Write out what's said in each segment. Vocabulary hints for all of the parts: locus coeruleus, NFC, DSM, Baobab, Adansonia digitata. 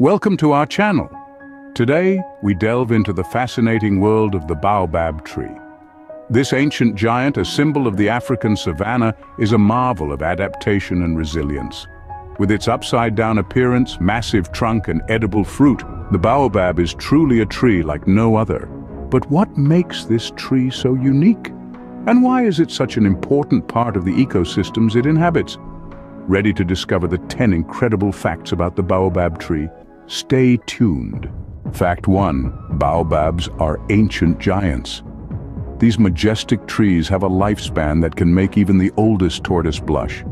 Welcome to our channel. Today, we delve into the fascinating world of the Baobab tree. This ancient giant, a symbol of the African savanna, is a marvel of adaptation and resilience. With its upside-down appearance, massive trunk, and edible fruit, the Baobab is truly a tree like no other. But what makes this tree so unique? And why is it such an important part of the ecosystems it inhabits? Ready to discover the 10 incredible facts about the Baobab tree? Stay tuned. Fact 1. Baobabs are ancient giants. These majestic trees have a lifespan that can make even the oldest tortoise blush.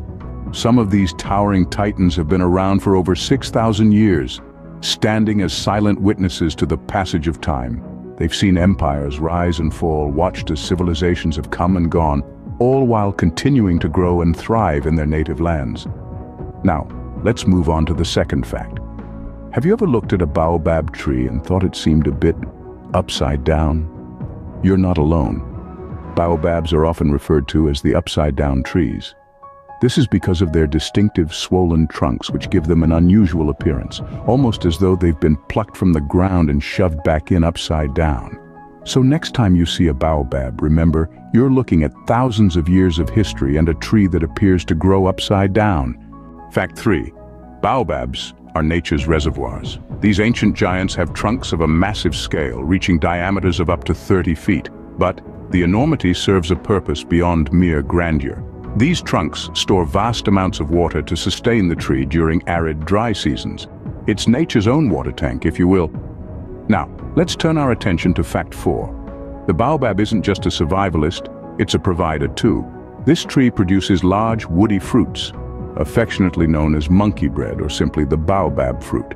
Some of these towering titans have been around for over 6,000 years, standing as silent witnesses to the passage of time. They've seen empires rise and fall, watched as civilizations have come and gone, all while continuing to grow and thrive in their native lands. Now, let's move on to the second fact. Have you ever looked at a baobab tree and thought it seemed a bit upside down? You're not alone. Baobabs are often referred to as the upside-down trees. This is because of their distinctive swollen trunks, which give them an unusual appearance, almost as though they've been plucked from the ground and shoved back in upside down. So next time you see a baobab, remember, you're looking at thousands of years of history and a tree that appears to grow upside down. Fact 3. Baobabs are nature's reservoirs. These ancient giants have trunks of a massive scale, reaching diameters of up to 30 feet. But the enormity serves a purpose beyond mere grandeur. These trunks store vast amounts of water to sustain the tree during arid, dry seasons. It's nature's own water tank, if you will. Now, let's turn our attention to fact 4. The baobab isn't just a survivalist, it's a provider too. This tree produces large, woody fruits, affectionately known as monkey bread or simply the baobab fruit.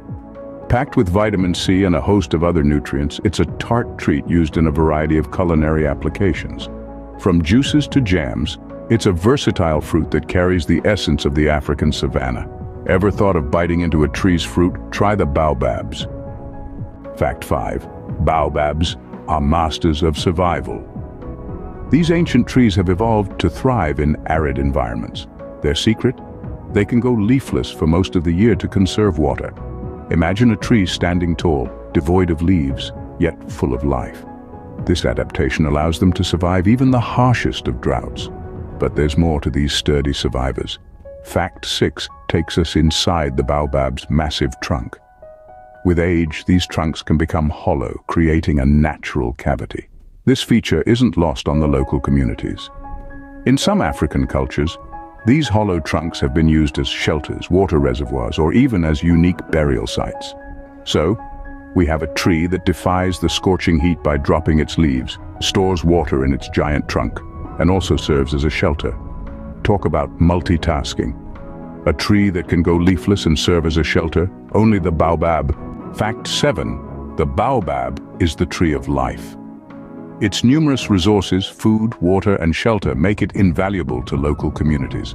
Packed with vitamin C and a host of other nutrients, it's a tart treat used in a variety of culinary applications. From juices to jams, it's a versatile fruit that carries the essence of the African savanna. Ever thought of biting into a tree's fruit? Try the baobabs. Fact 5. Baobabs are masters of survival. These ancient trees have evolved to thrive in arid environments. Their secret? They can go leafless for most of the year to conserve water. Imagine a tree standing tall, devoid of leaves, yet full of life. This adaptation allows them to survive even the harshest of droughts. But there's more to these sturdy survivors. Fact 6 takes us inside the baobab's massive trunk. With age, these trunks can become hollow, creating a natural cavity. This feature isn't lost on the local communities. In some African cultures, these hollow trunks have been used as shelters, water reservoirs, or even as unique burial sites. So, we have a tree that defies the scorching heat by dropping its leaves, stores water in its giant trunk, and also serves as a shelter. Talk about multitasking. A tree that can go leafless and serve as a shelter, only the baobab. Fact 7. The baobab is the tree of life. Its numerous resources, food, water, and shelter make it invaluable to local communities.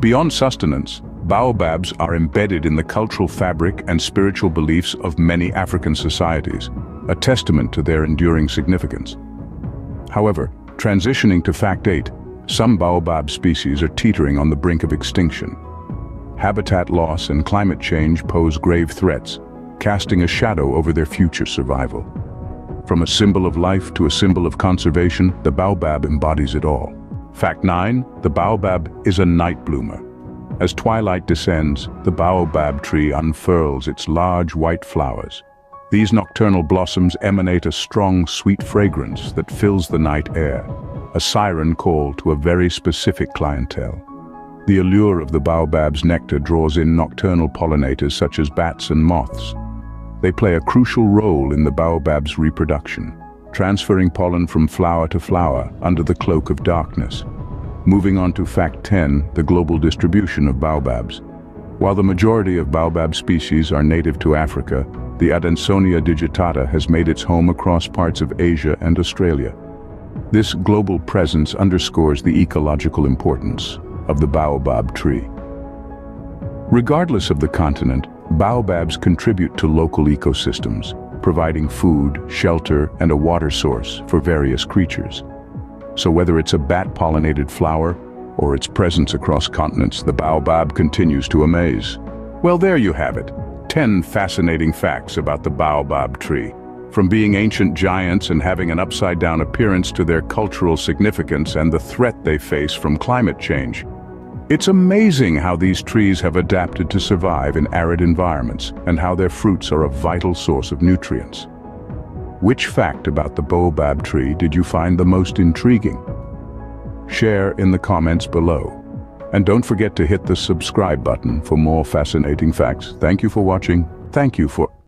Beyond sustenance, baobabs are embedded in the cultural fabric and spiritual beliefs of many African societies, a testament to their enduring significance. However, transitioning to fact 8, some baobab species are teetering on the brink of extinction. Habitat loss and climate change pose grave threats, casting a shadow over their future survival. From a symbol of life to a symbol of conservation, the baobab embodies it all. Fact 9. The baobab is a night bloomer. As twilight descends, the baobab tree unfurls its large white flowers. These nocturnal blossoms emanate a strong, sweet fragrance that fills the night air, a siren call to a very specific clientele. The allure of the baobab's nectar draws in nocturnal pollinators such as bats and moths. They play a crucial role in the baobab's reproduction, transferring pollen from flower to flower under the cloak of darkness. Moving on to fact 10, the global distribution of baobabs. While the majority of baobab species are native to Africa, the Adansonia digitata has made its home across parts of Asia and Australia. This global presence underscores the ecological importance of the baobab tree. Regardless of the continent, baobabs contribute to local ecosystems, providing food, shelter, and a water source for various creatures. So whether it's a bat-pollinated flower or its presence across continents, the baobab continues to amaze. Well, there you have it. 10 fascinating facts about the baobab tree. From being ancient giants and having an upside-down appearance to their cultural significance and the threat they face from climate change. It's amazing how these trees have adapted to survive in arid environments and how their fruits are a vital source of nutrients. Which fact about the baobab tree did you find the most intriguing? Share in the comments below. And don't forget to hit the subscribe button for more fascinating facts. Thank you for watching. Thank you for